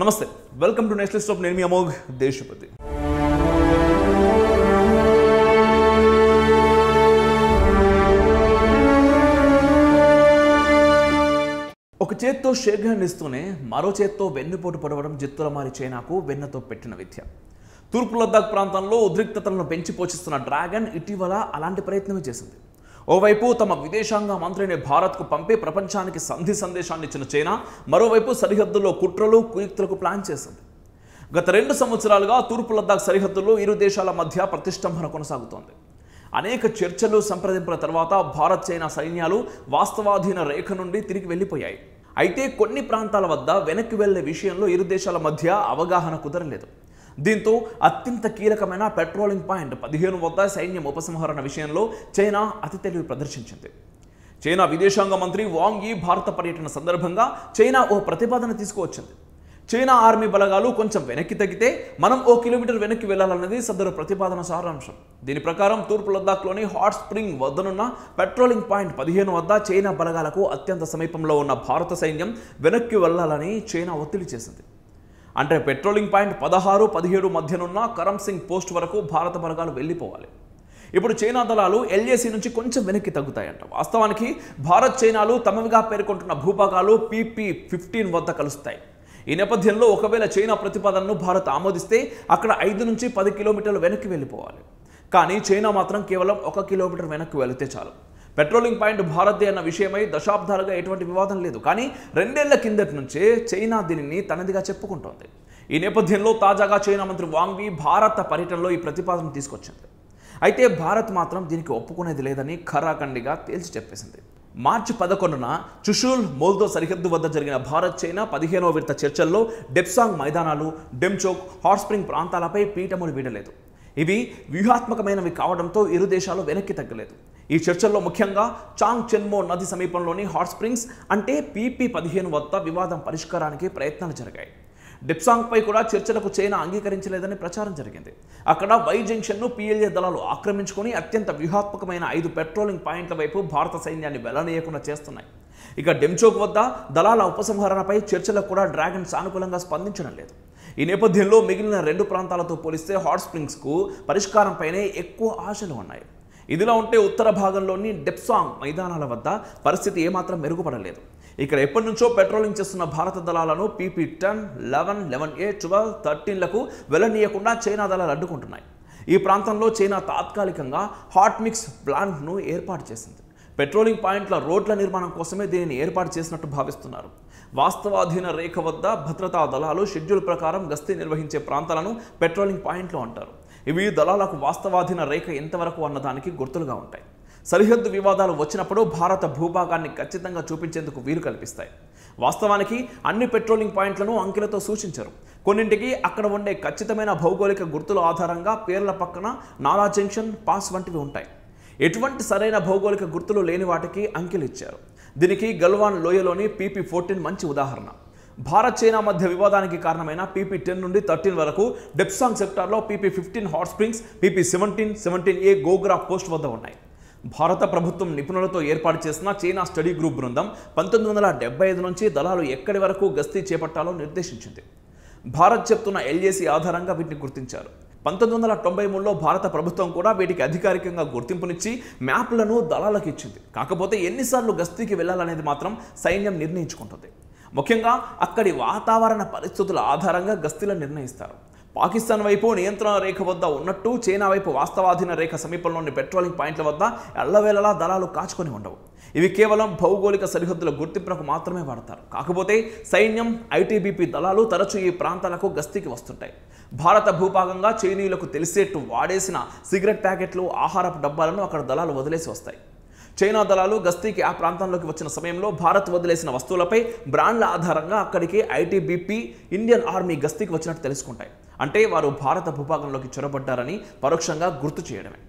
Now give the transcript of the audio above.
నమస్తే, welcome to next list of నేను మీ అమోఘ్ దేశపతి. ఒక చేత్తో షేక్‌హ్యాండ్ ఇస్తూనే మరో చేత్తో వెన్నుపోటు పొడవడం జిత్తులమారి చైనాకు వెన్నతో పెట్టిన విద్య. తూర్పు లద్దాఖ్ ప్రాంతంలో ఉద్రిక్తతలను పెంచి పోషిస్తున్న డ్రాగన్ ఇటీవల అలాంటి ప్రయత్నమే చేసింది. ఓవైపు తమ విదేశాంగ మంత్రిని భారత్కు పంపి ప్రపంచానికి సంధి సందేశాన్ని ఇచ్చిన చైనా, మరోవైపు సరిహద్దుల్లో కుట్రలు కుయుక్తులకు ప్లాన్ చేసింది. గత 2 సంవత్సరాలుగా తూర్పు లద్దాఖ్ సరిహద్దుల్లో ఇరు దేశాల మధ్య ప్రతిష్టంభన కొనసాగుతోంది. అనేక చర్చలు, సంప్రదింపుల తర్వాత భారత్ చైనా సైన్యాలు వాస్తవాధీన రేఖ నుండి తిరిగి వెళ్ళిపోయాయి. అయితే కొన్ని ప్రాంతాల వద్ద వెనక్కి వెళ్లే విషయంలో ఇరు దేశాల మధ్య అవగాహన కుదరలేదు. దీంతో అత్యంత కీలకమైన పెట్రోలింగ్ పాయింట్ 15 వద్ద సైన్యం ఉపసంహరణ విషయంలో చైనా అతి తెలివి ప్రదర్శించింది. చైనా విదేశాంగ మంత్రి వాంగ్ యీ భారత పర్యటన సందర్భంగా చైనా ఓ ప్రతిపాదన తీసుకువచ్చింది. చైనా ఆర్మీ బలగాలు కొంచెం వెనక్కి తగ్గితే మనం 1 కిలోమీటర్ వెనక్కి వెళ్లాలన్నది సదరు ప్రతిపాదన సారాంశం. దీని ప్రకారం తూర్పు లద్దాఖ్లోని హాట్ స్ప్రింగ్ వద్దనున్న పెట్రోలింగ్ పాయింట్ 15 వద్ద చైనా బలగాలకు అత్యంత సమీపంలో ఉన్న భారత సైన్యం వెనక్కి వెళ్లాలని చైనా ఒత్తిడి చేసింది. అంటే పెట్రోలింగ్ పాయింట్ 16, 17 మధ్యనున్న కరమ్సింగ్ పోస్ట్ వరకు భారత బలగాలు వెళ్ళిపోవాలి. ఇప్పుడు చైనా దళాలు ఎల్ఏసీ నుంచి కొంచెం వెనక్కి తగ్గుతాయంట. వాస్తవానికి భారత్ చైనాలు తమవిగా పేర్కొంటున్న భూభాగాలు PP-15 వద్ద కలుస్తాయి. ఈ నేపథ్యంలో ఒకవేళ చైనా ప్రతిపాదనను భారత్ ఆమోదిస్తే అక్కడ 5 నుంచి 10 కిలోమీటర్లు వెనక్కి వెళ్ళిపోవాలి. కానీ చైనా మాత్రం కేవలం 1 కిలోమీటర్ వెనక్కి వెళితే చాలు. పెట్రోలింగ్ పాయింట్ భారత్దే అన్న విషయమై దశాబ్దాలుగా ఎటువంటి వివాదం లేదు. కానీ 2 ఏళ్ల కిందటి నుంచే చైనా దీనిని తనదిగా చెప్పుకుంటోంది. ఈ నేపథ్యంలో తాజాగా చైనా మంత్రి వాంగ్ యీ భారత పర్యటనలో ఈ ప్రతిపాదన తీసుకొచ్చింది. అయితే భారత్ మాత్రం దీనికి ఒప్పుకునేది లేదని ఖరాఖండిగా తేల్చి చెప్పేసింది. మార్చి 11న చుషుల్ మోల్దో సరిహద్దు వద్ద జరిగిన భారత్ చైనా 15వ విడత చర్చల్లో డెప్సాంగ్ మైదానాలు, డెమ్చోక్, హాట్ స్ప్రింగ్ ప్రాంతాలపై పీఠములు వీడలేదు. ఇవి వ్యూహాత్మకమైనవి కావడంతో ఇరు దేశాలు వెనక్కి తగ్గలేదు. ఈ చర్చల్లో ముఖ్యంగా చాంగ్ చెన్మో నది సమీపంలోని హాట్ స్ప్రింగ్స్ అంటే PP-15 వద్ద వివాదం పరిష్కారానికి ప్రయత్నాలు జరిగాయి. డిప్సాంగ్పై కూడా చర్చలకు చైనా అంగీకరించలేదని ప్రచారం జరిగింది. అక్కడ వై జంక్షన్ను PLA దళాలు ఆక్రమించుకొని అత్యంత వ్యూహాత్మకమైన 5 పెట్రోలింగ్ పాయింట్ల వైపు భారత సైన్యాన్ని వెళ్లనీయకుండా చేస్తున్నాయి. ఇక డెమ్చోక్ వద్ద దళాల ఉపసంహరణపై చర్చలకు కూడా డ్రాగన్ సానుకూలంగా స్పందించడం లేదు. ఈ నేపథ్యంలో మిగిలిన 2 ప్రాంతాలతో పోలిస్తే హాట్ స్ప్రింగ్స్కు పరిష్కారంపైనే ఎక్కువ ఆశలు ఉన్నాయి. ఇదిలా ఉంటే ఉత్తర భాగంలోని డెప్సాంగ్ మైదానాల వద్ద పరిస్థితి ఏమాత్రం మెరుగుపడలేదు. ఇక్కడ ఎప్పటి నుంచో పెట్రోలింగ్ చేస్తున్న భారత దళాలను PP-10, 11, 11A, 12, 13లకు వెళ్లనీయకుండా చైనా దళాలు అడ్డుకుంటున్నాయి. ఈ ప్రాంతంలో చైనా తాత్కాలికంగా హాట్ మిక్స్ ప్లాంట్ను ఏర్పాటు చేసింది. పెట్రోలింగ్ పాయింట్ల రోడ్ల నిర్మాణం కోసమే దీనిని ఏర్పాటు చేసినట్టు భావిస్తున్నారు. వాస్తవాధీన రేఖ వద్ద భద్రతా దళాలు షెడ్యూల్ ప్రకారం గస్తీ నిర్వహించే ప్రాంతాలను పెట్రోలింగ్ పాయింట్లు అంటారు. ఇవి దళాలకు వాస్తవాధీన రేఖ ఎంతవరకు అన్నదానికి గుర్తులుగా ఉంటాయి. సరిహద్దు వివాదాలు వచ్చినప్పుడు భారత భూభాగాన్ని ఖచ్చితంగా చూపించేందుకు వీలు కల్పిస్తాయి. వాస్తవానికి అన్ని పెట్రోలింగ్ పాయింట్లను అంకెలతో సూచించరు. కొన్నింటికి అక్కడ ఉండే ఖచ్చితమైన భౌగోళిక గుర్తుల ఆధారంగా పేర్ల పక్కన నాలా జంక్షన్, పాస్ వంటివి ఉంటాయి. ఎటువంటి సరైన భౌగోళిక గుర్తులు లేని వాటికి అంకెలు ఇచ్చారు. దీనికి గల్వాన్ లోయలోని PP-14 మంచి ఉదాహరణ. భారత్ చైనా మధ్య వివాదానికి కారణమైన PP-10 నుండి 13 వరకు డెప్సాంగ్ సెక్టార్లో PP-15 hot springs, PP-17, 17A Gogra post వద్ద ఉన్నాయి. భారత ప్రభుత్వం నిపుణులతో ఏర్పాటు చేసిన చైనా స్టడీ గ్రూప్ బృందం 1975 నుంచి దళాలు ఎక్కడి వరకు గస్తీ చేపట్టాలో నిర్దేశించింది. భారత్ చెప్తున్న LAC ఆధారంగా వీటిని గుర్తించారు. 1993లో భారత ప్రభుత్వం కూడా వీటికి అధికారికంగా గుర్తింపునిచ్చి మ్యాప్లను దళాలకు ఇచ్చింది. కాకపోతే ఎన్నిసార్లు గస్తీకి వెళ్లాలనేది మాత్రం సైన్యం నిర్ణయించుకుంటుంది. ముఖ్యంగా అక్కడి వాతావరణ పరిస్థితుల ఆధారంగా గస్తీలను నిర్ణయిస్తారు. పాకిస్తాన్ వైపు నియంత్రణ రేఖ వద్ద ఉన్నట్టు చైనా వైపు వాస్తవాధీన రేఖ సమీపంలోని పెట్రోలింగ్ పాయింట్ల వద్ద ఎల్లవేళలా దళాలు కాచుకొని ఉండవు. ఇవి కేవలం భౌగోళిక సరిహద్దుల గుర్తింపునకు మాత్రమే వాడతారు. కాకపోతే సైన్యం, ITBP దళాలు తరచూ ఈ ప్రాంతాలకు గస్తీకి వస్తుంటాయి. భారత భూభాగంగా చైనీయులకు తెలిసేట్టు వాడేసిన సిగరెట్ ప్యాకెట్లు, ఆహారపు డబ్బాలను అక్కడ దళాలు వదిలేసి వస్తాయి. చైనా దళాలు గస్తీకి ఆ ప్రాంతంలోకి వచ్చిన సమయంలో భారత్ వదిలేసిన వస్తువులపై బ్రాండ్ల ఆధారంగా అక్కడికి ITBP, ఇండియన్ ఆర్మీ గస్తీకి వచ్చినట్టు తెలుసుకుంటాయి. అంటే వారు భారత భూభాగంలోకి చొరబడ్డారని పరోక్షంగా గుర్తు చేయడమే.